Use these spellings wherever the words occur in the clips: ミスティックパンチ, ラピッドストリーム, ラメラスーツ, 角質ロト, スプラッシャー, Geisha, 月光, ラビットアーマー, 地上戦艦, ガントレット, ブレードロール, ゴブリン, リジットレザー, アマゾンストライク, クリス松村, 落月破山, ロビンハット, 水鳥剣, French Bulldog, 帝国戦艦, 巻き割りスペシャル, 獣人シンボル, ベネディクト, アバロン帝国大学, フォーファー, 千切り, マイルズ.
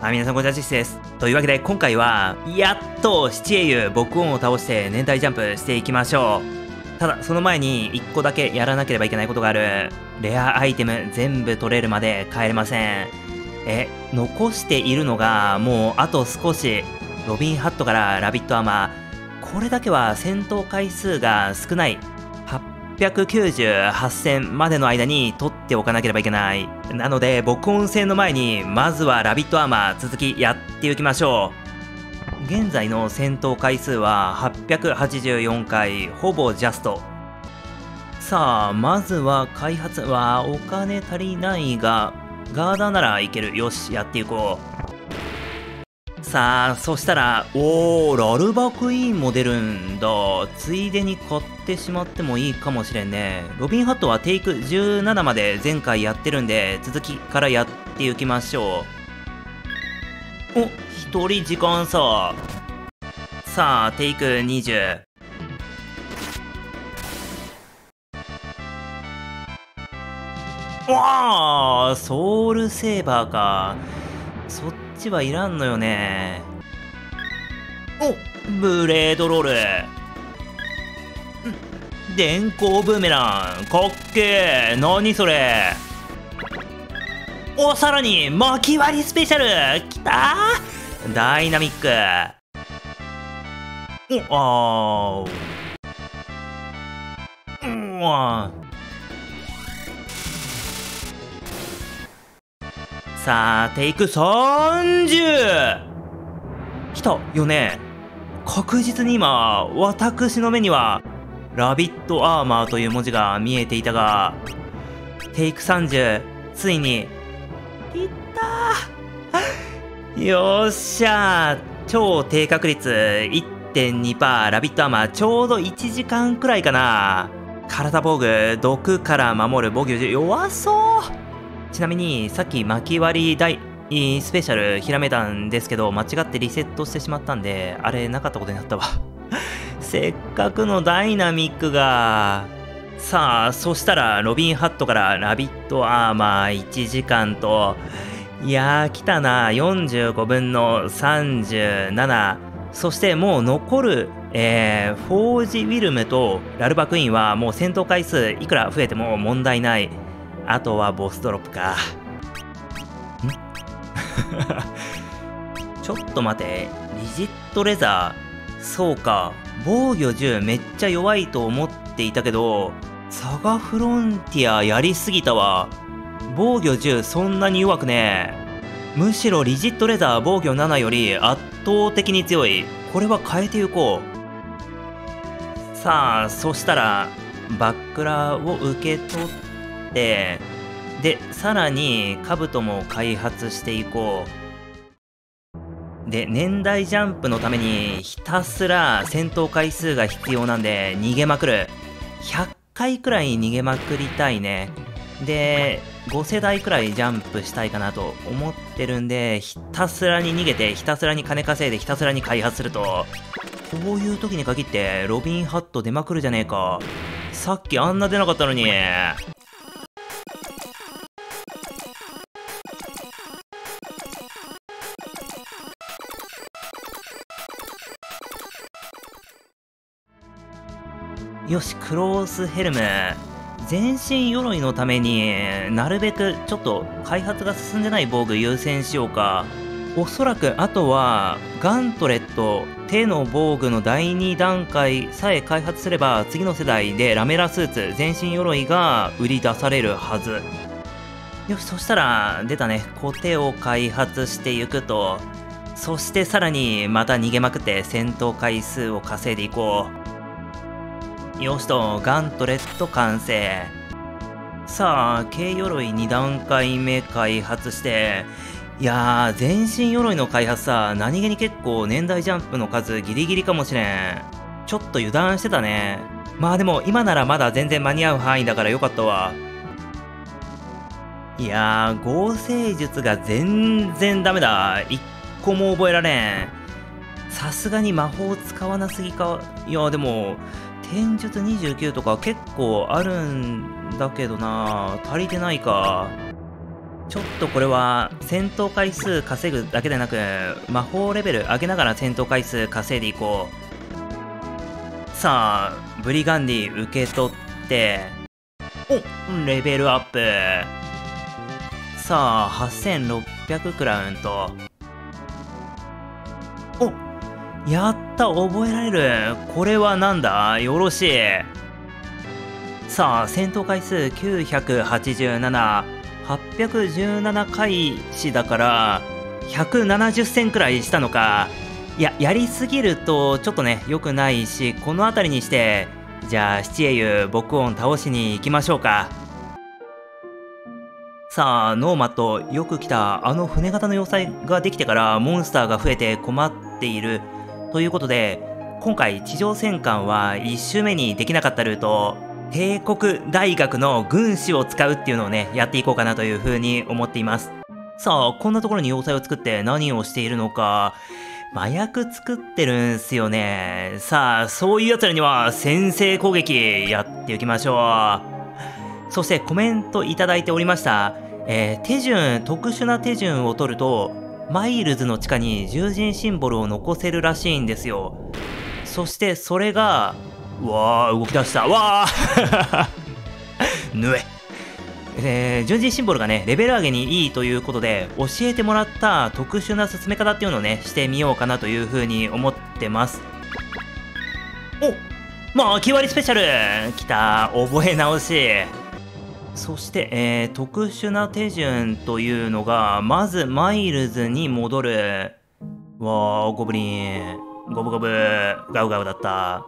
皆さんこんにちは、シです。というわけで今回はやっと七英雄ボクオンを倒して年代ジャンプしていきましょう。ただその前に1個だけやらなければいけないことがある。レアアイテム全部取れるまで帰れません。残しているのがもうあと少し。ロビンハットからラビットアーマー、これだけは戦闘回数が少ない898戦までの間に取っておかなければいけない。なので僕音戦の前にまずはラビットアーマー続きやっていきましょう。現在の戦闘回数は884回、ほぼジャスト。さあまずは開発はお金足りないがガーダーならいける。よしやっていこう。さあそしたらおーラルバクイーンも出るんだ。ついでに買ってしまってもいいかもしれんね。ロビンハットはテイク17まで前回やってるんで続きからやっていきましょう。おっ1人時間差。さあテイク20。わあソウルセーバーか、そっちはいらんのよね。おっブレードロール、電光ブーメラン、かっけー。何それ。お、さらに巻き割りスペシャルきたー。ダイナミック。お、あー、うわー。さあテイク30きたよね。確実に今私の目にはラビットアーマーという文字が見えていたが、テイク30ついにいったーよっしゃー。超低確率 1.2% ラビットアーマー、ちょうど1時間くらいかな。体防具、毒から守る防御10、弱そう。ちなみにさっき巻き割り大スペシャルひらめたんですけど間違ってリセットしてしまったんであれなかったことになったわ。せっかくのダイナミックが。さあそしたらロビンハットからラビットアーマー1時間と、いやー来たな。45分の37。そしてもう残る、フォージウィルムとラルバクイーンはもう戦闘回数いくら増えても問題ない。あとはボスドロップかんちょっと待て、リジットレザー、そうか防御10めっちゃ弱いと思っていたけど、サガフロンティアやりすぎたわ。防御10そんなに弱くね。むしろリジットレザー防御7より圧倒的に強い。これは変えていこう。さあそしたらバックラを受け取って、でさらに兜も開発していこう。で年代ジャンプのためにひたすら戦闘回数が必要なんで逃げまくる。100回くらい逃げまくりたいね。で5世代くらいジャンプしたいかなと思ってるんで、ひたすらに逃げてひたすらに金稼いでひたすらに開発すると。こういう時に限ってロビンハット出まくるじゃねえか。さっきあんな出なかったのに。よしクロースヘルム、全身鎧のためになるべくちょっと開発が進んでない防具優先しようか。おそらくあとはガントレット、手の防具の第2段階さえ開発すれば次の世代でラメラスーツ、全身鎧が売り出されるはず。よしそしたら出たね、コテを開発していくと。そしてさらにまた逃げまくって戦闘回数を稼いでいこう。よしとガントレット完成。さあ軽鎧2段階目開発して、いやー全身鎧の開発さ何気に結構年代ジャンプの数ギリギリかもしれん。ちょっと油断してたね。まあでも今ならまだ全然間に合う範囲だからよかったわ。いやー合成術が全然ダメだ。一個も覚えられん。さすがに魔法使わなすぎか。いやでも天術29とか結構あるんだけどな、足りてないか。ちょっとこれは戦闘回数稼ぐだけでなく、魔法レベル上げながら戦闘回数稼いでいこう。さあブリガンディ受け取って、おレベルアップ。さあ8600クラウンと、おやった、覚えられる。これはなんだ、よろしい。さあ戦闘回数987、817回しだから170戦くらいしたのか。いや、やりすぎるとちょっとね良くないし、この辺りにして、じゃあ七英雄牧音倒しに行きましょうか。さあノーマットよく来たあの船型の要塞ができてからモンスターが増えて困っているということで、今回地上戦艦は1周目にできなかったルート、帝国大学の軍師を使うっていうのをね、やっていこうかなというふうに思っています。さあ、こんなところに要塞を作って何をしているのか。麻薬作ってるんすよね。さあ、そういう奴らには先制攻撃やっていきましょう。そしてコメントいただいておりました。手順、特殊な手順を取ると、マイルズの地下に獣人シンボルを残せるらしいんですよ。そしてそれが、わあ動き出した、わあぬえ獣人シンボルがねレベル上げにいいということで、教えてもらった特殊な進め方っていうのをねしてみようかなというふうに思ってます。おっ、まあ、気割りスペシャルきた、覚え直し。そして、特殊な手順というのが、まずマイルズに戻る。わあゴブリンゴブゴブガウガウだった。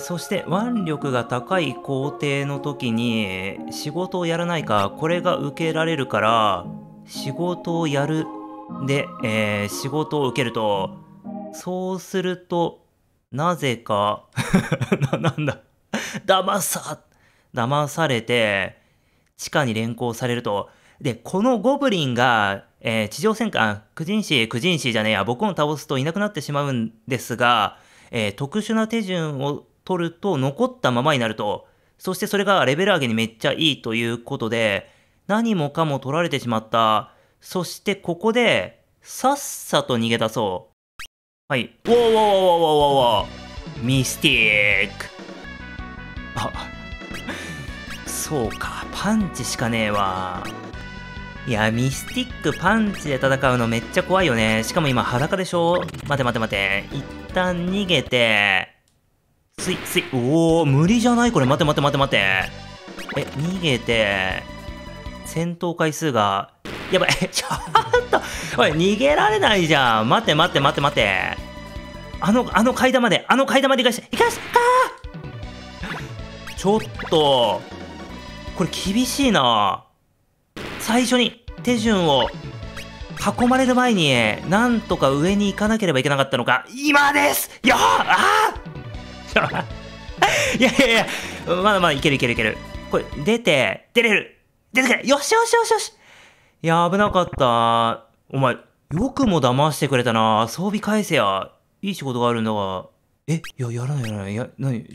そして腕力が高い皇帝の時に仕事をやらないか、これが受けられるから仕事をやるで、仕事を受けると、そうするとなぜかなんだ騙されて地下に連行されると。でこのゴブリンが、地上戦艦九人士じゃねえや、僕を倒すといなくなってしまうんですが、特殊な手順を取ると残ったままになると。そしてそれがレベル上げにめっちゃいいということで、何もかも取られてしまった。そしてここでさっさと逃げ出そう。はい、おーおーおーおーおーおーミスティック。あそうか、パンチしかねえわ。いやミスティックパンチで戦うのめっちゃ怖いよね。しかも今裸でしょ。待て、一旦逃げて、スイおお無理じゃない、これ。待て、逃げて戦闘回数がやばいちょっとおい、逃げられないじゃん。待て、あの階段まで行かしたちょっとこれ厳しいな。最初に手順を囲まれる前になんとか上に行かなければいけなかったのか。今ですよ。ああいやまだいける。これ出てくれ。よし。いや危なかった。お前よくも騙してくれたな。装備返せや、いい仕事があるんだが。やらない。やるって言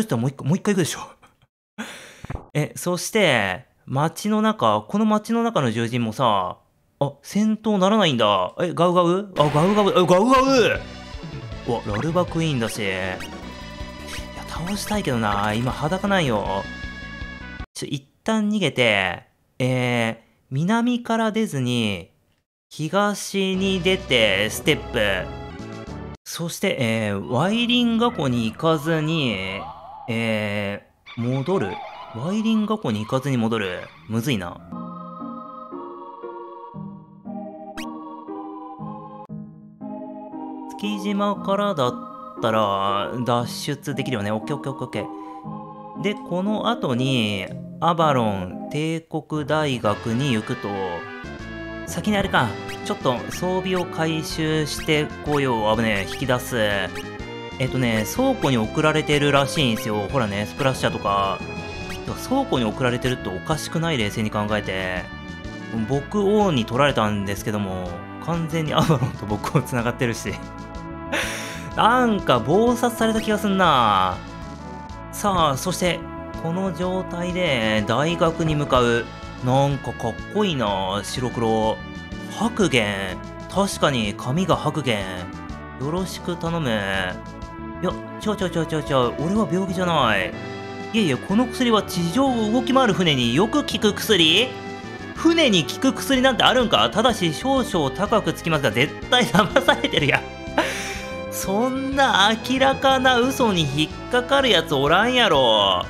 ったらもう一回行くでしょそして街の中、この街の中の獣人もさ、あ、戦闘ならないんだ。ガウガウ。わ、ラルバクイーンだし。いや、倒したいけどな。今、裸なんよ。一旦逃げて、南から出ずに、東に出て、ステップ。そして、ワイリン学校に行かずに、戻る。ワイリン学校に行かずに戻る。むずいな。月島からだったら脱出できるよね。オッケー。で、この後にアバロン帝国大学に行くと、先にあれか、ちょっと装備を回収してこよう。危ねえ、引き出す。倉庫に送られてるらしいんですよ。ほらね、スプラッシャーとか。倉庫に送られてるっておかしくない？冷静に考えて。僕王に取られたんですけども、完全にアバロンと僕王つながってるしなんか暴殺された気がすんな。さあそしてこの状態で大学に向かう。なんかかっこいいな、白黒。白玄。確かに髪が白玄。よろしく頼む。いや、ちょ、俺は病気じゃない。いやいや、この薬は地上を動き回る船によく効く薬？船に効く薬なんてあるんか？ただし少々高くつきますが、絶対騙されてるやん。そんな明らかな嘘に引っかかるやつおらんやろ。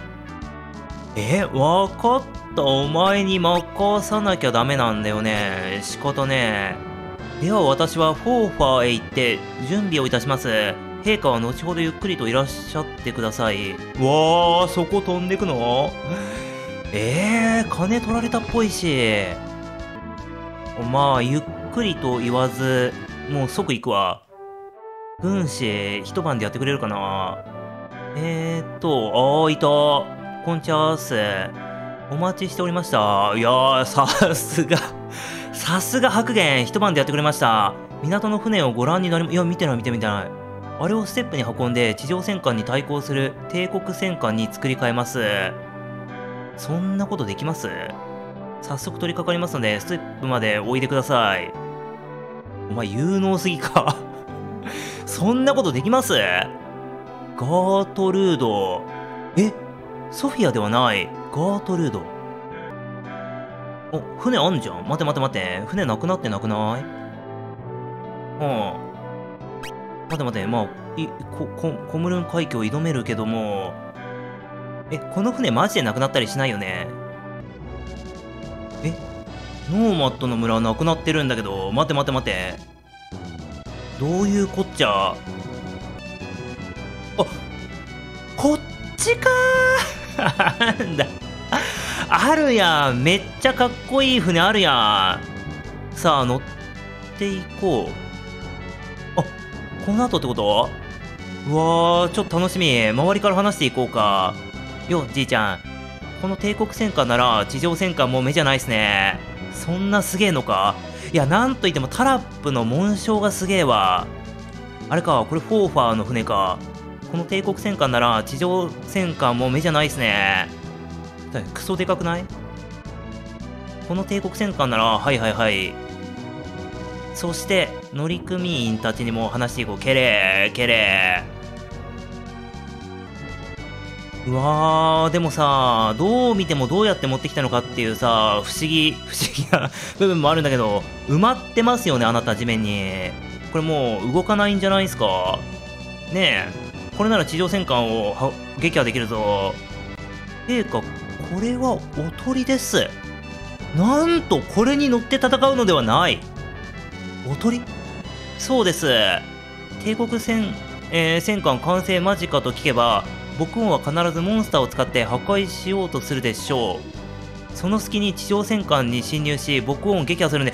わかった。お前に任さなきゃダメなんだよね。仕方ねえ。では私はフォーファーへ行って準備をいたします。陛下は後ほどゆっくりといらっしゃってください。わあ、そこ飛んでくの？金取られたっぽいし。まあ、ゆっくりと言わず、もう即行くわ。軍師、一晩でやってくれるかな？いた。こんちゃーす。お待ちしておりました。いやー、さすが白玄、一晩でやってくれました。港の船をご覧になり、いや、見てない。あれをステップに運んで、地上戦艦に対抗する帝国戦艦に作り変えます。そんなことできます？早速取り掛かりますので、ステップまでおいでください。お前、有能すぎか。そんなことできます？ガートルード。ソフィアではない。ガートルード。船あんじゃん。待て。船なくなってなくない？待て。まあ、コムルン海峡を挑めるけども、この船マジでなくなったりしないよね？ノーマットの村なくなってるんだけど、待て。どういうこっちゃ？こっちかー。なんだ。あるやん。めっちゃかっこいい船あるやん。さあ、乗っていこう。この後ってこと？うわー、ちょっと楽しみ。周りから話していこうか。よ、じいちゃん。この帝国戦艦なら地上戦艦も目じゃないっすね。そんなすげえのか？いや、なんといってもタラップの紋章がすげえわ。あれか、これフォーファーの船か。この帝国戦艦なら地上戦艦も目じゃないっすね。クソでかくない？この帝国戦艦なら、はい。そして、乗組員たちにも話していこう。けれー。うわー、でもさ、どう見てもどうやって持ってきたのかっていうさ、不思議な部分もあるんだけど、埋まってますよね、あなた、地面に。これもう動かないんじゃないですかねえ。これなら地上戦艦を撃破できるぞ。陛下、これはおとりです。なんと、これに乗って戦うのではない。おとり？そうです。帝国戦艦完成間近と聞けば、僕は必ずモンスターを使って破壊しようとするでしょう。その隙に地上戦艦に侵入し、僕を撃破するんで。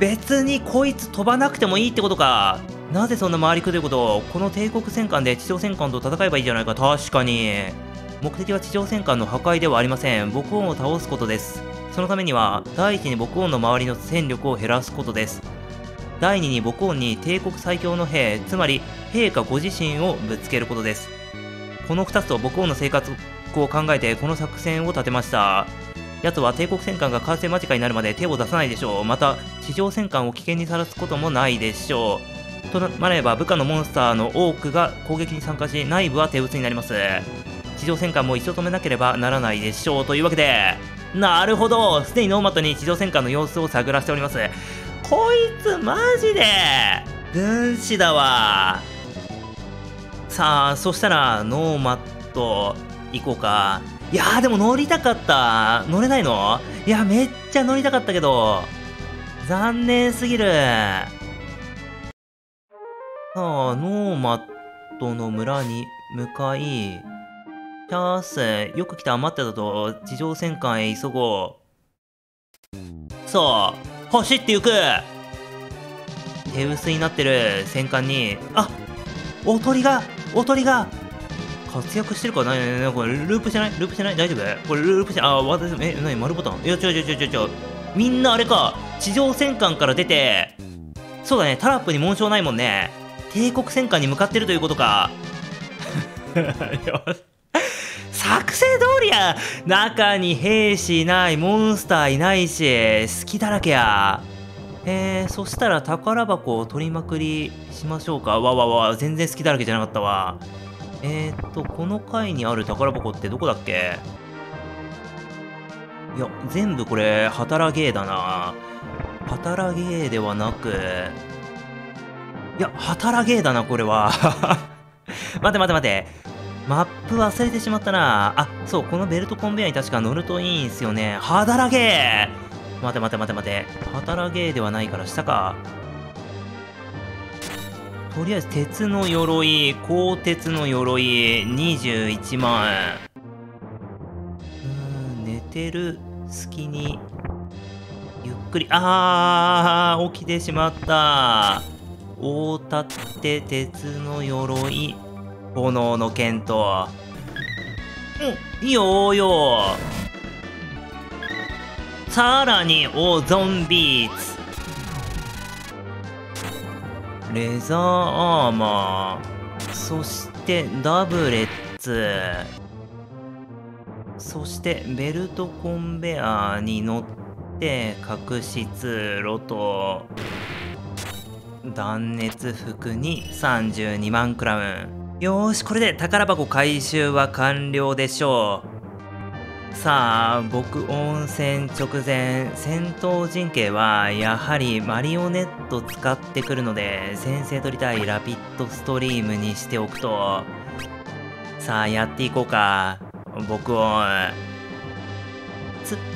別にこいつ飛ばなくてもいいってことか。なぜそんな回りくどいこと？この帝国戦艦で地上戦艦と戦えばいいじゃないか。確かに。目的は地上戦艦の破壊ではありません。僕を倒すことです。そのためには、第一に僕の周りの戦力を減らすことです。第二に僕に帝国最強の兵、つまり陛下ご自身をぶつけることです。この2つと僕の生活を考えて、この作戦を立てました。奴は帝国戦艦が完成間近になるまで手を出さないでしょう。また、地上戦艦を危険にさらすこともないでしょう。となれば、部下のモンスターの多くが攻撃に参加し、内部は手薄になります。地上戦艦も一度止めなければならないでしょう。というわけで、なるほど。すでにノーマットに地上戦艦の様子を探らせております。こいつマジで軍師だわ。さあ、そしたらノーマット行こうか。いやー、でも乗りたかった。乗れないの？いや、めっちゃ乗りたかったけど、残念すぎる。さあ、ノーマットの村に向かい、チャース、よく来た。余ってたと地上戦艦へ急ごう。さあ、走ってゆく。手薄になってる戦艦に、おとりが活躍してるかな。これループしてない？大丈夫？これループして、私、何、丸ボタン？いや、違う。みんなあれか、地上戦艦から出て、そうだね、タラップに紋章ないもんね。帝国戦艦に向かってるということか。作戦通りや。中に兵士いない、モンスターいないし、隙だらけや。そしたら宝箱を取りまくりしましょうか。わわわ、全然隙だらけじゃなかったわ。この階にある宝箱ってどこだっけ？いや、全部これ、働けーだな。働けーではなく、いや、働けーだな、これは。待て待て待て。マップ忘れてしまったな。あ、そう、このベルトコンベヤーに確か乗るといいんすよね。働けー！待て待て待て待て。働けーではないから下か。とりあえず、鉄の鎧、鋼鉄の鎧、21万円。寝てる隙に、ゆっくり、起きてしまった。大たって、鉄の鎧、炎の剣と。うん、いいよーよー。さらに、ゾンビーツ。レザーアーマー、そしてダブレッツ、そしてベルトコンベアーに乗って角質ロト、断熱服に32万クラウン。よーし、これで宝箱回収は完了でしょう。さあ、僕温泉直前、戦闘陣形はやはりマリオネットと使ってくるので、先生取りたいラピッドストリームにしておくと。さあ、やっていこうか。僕を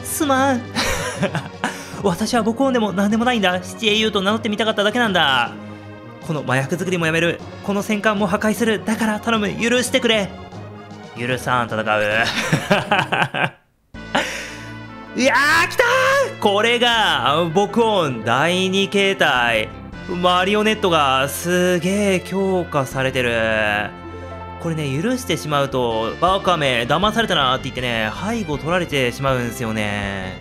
すまん。私は僕をでも何でもないんだ。七英雄と名乗ってみたかっただけなんだ。この麻薬作りもやめる。この戦艦も破壊する。だから頼む、許してくれ。許さん、戦う。いやー、来たー。これが僕音第2形態マリオネットがすげえ強化されてる。これね、許してしまうとバカめ騙されたなーって言ってね、背後取られてしまうんですよね。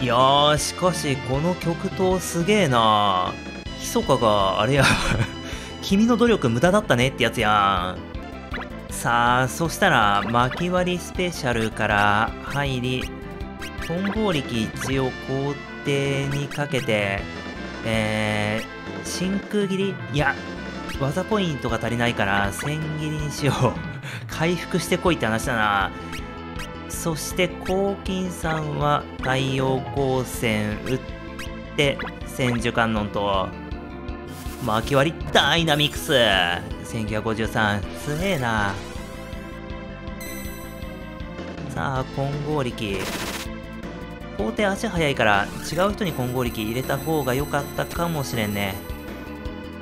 いやー、しかしこの極東すげえな。密かがあれや。君の努力無駄だったねってやつやん。さあ、そしたら薪割りスペシャルから入り、混合力一応工程にかけて、真空切り、いや、技ポイントが足りないから千切りにしよう。回復してこいって話だな。そして黄金さんは太陽光線打って千手観音と薪割りダイナミクス1953、強えな。さあ、混合力工程足早いから違う人に混合力入れた方が良かったかもしれんね。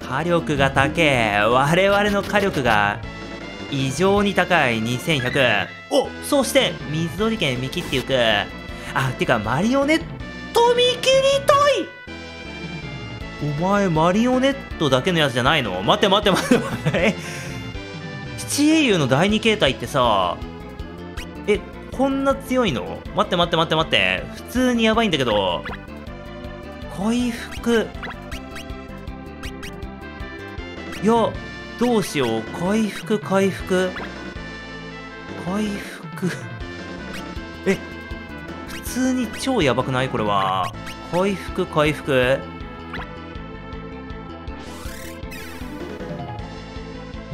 火力が高え。我々の火力が異常に高い2100。お、そして水鳥剣見切っていく。あ、てかマリオネット見切りたい。お前マリオネットだけのやつじゃないの？待て待て待て待て。七英雄の第2形態ってさ、こんな強いの？待って待って待って待って、普通にやばいんだけど。回復、いや、どうしよう。回復普通に超やばくない？これは回復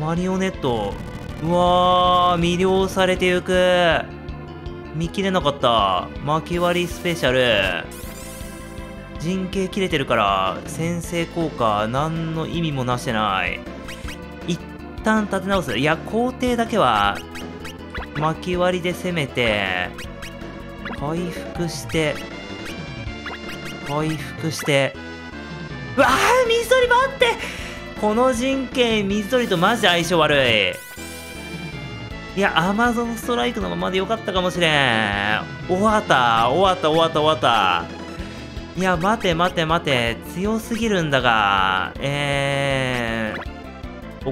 マリオネット、うわー、魅了されてゆく。見切れなかった。薪割りスペシャル。陣形切れてるから、先制効果、何の意味もなしてない。一旦立て直す。いや、工程だけは、薪割りで攻めて、回復して。うわぁ、水鳥待って！この陣形、水鳥とマジ相性悪い。いや、アマゾンストライクのままでよかったかもしれん。終わった。いや、待て。強すぎるんだが、起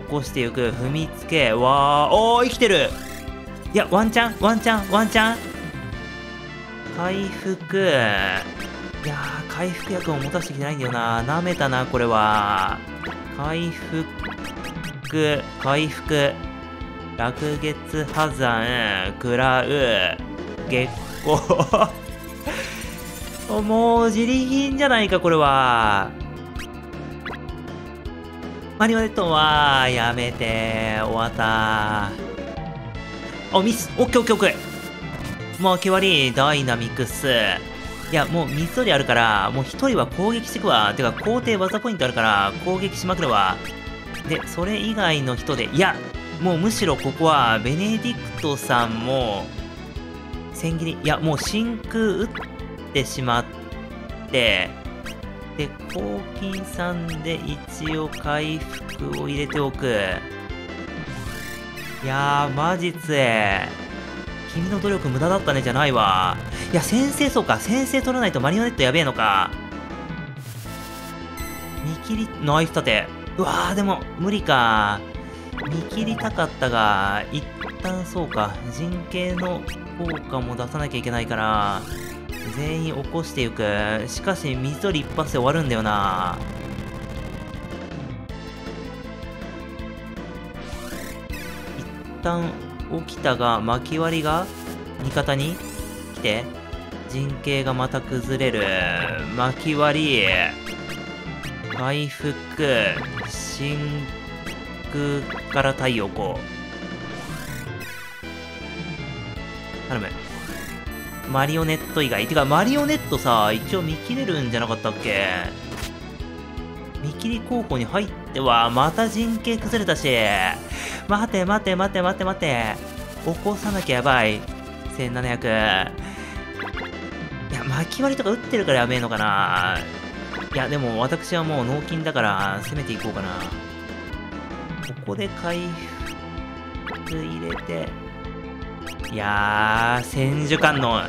こしてゆく、踏みつけ、わー、おー、生きてる。いや、ワンチャン。回復。いやー、回復薬を持たせてきてないんだよな。舐めたな、これは。回復。落月破山、食らう、月光。もう自利品じゃないかこれは。マリオネットはやめて、終わった。おミス、オッケーオッケーオッケー。もう決まり、ダイナミクス。いや、もう3つよりあるから、もう1人は攻撃してくわ。てか、皇帝技ポイントあるから、攻撃しまくるわ。で、それ以外の人で、いや、もうむしろここは、ベネディクトさんも、千切り、いや、もう真空打ってしまって、で、黄金さんで一応回復を入れておく。いやー、マジつえ。君の努力無駄だったねじゃないわ。いや、先生、そうか。先生取らないとマリオネットやべえのか。見切り、ナイフ立て。うわー、でも、無理か。見切りたかったが、一旦そうか。人形の効果も出さなきゃいけないから、全員起こしていく。しかし、水鳥一発で終わるんだよな。一旦起きたが、巻き割りが味方に来て、陣形がまた崩れる。巻き割り、回復、真空から太陽光。頼む。マリオネット以外。てか、マリオネットさ、一応見切れるんじゃなかったっけ？見切り候補に入っては、また陣形崩れたし。待て待て待て待て待て。起こさなきゃやばい。1700。いや、巻き割りとか打ってるからやべえのかな。いや、でも私はもう脳筋だから攻めていこうかな。ここで回復入れて。いやー、千手観音。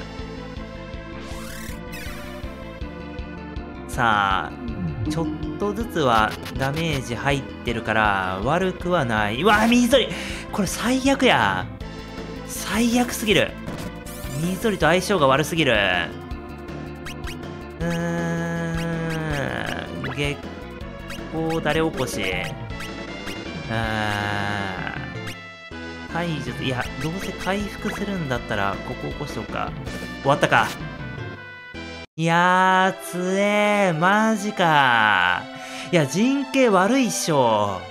さあ。ちょっとずつはダメージ入ってるから悪くはない。うわー、水鳥これ最悪や。最悪すぎる。水鳥と相性が悪すぎる。月光誰起こし。解除。いや、どうせ回復するんだったらここ起こしとくか。終わったか。いやー、つえー、マジかー。いや、陣形悪いっしょ。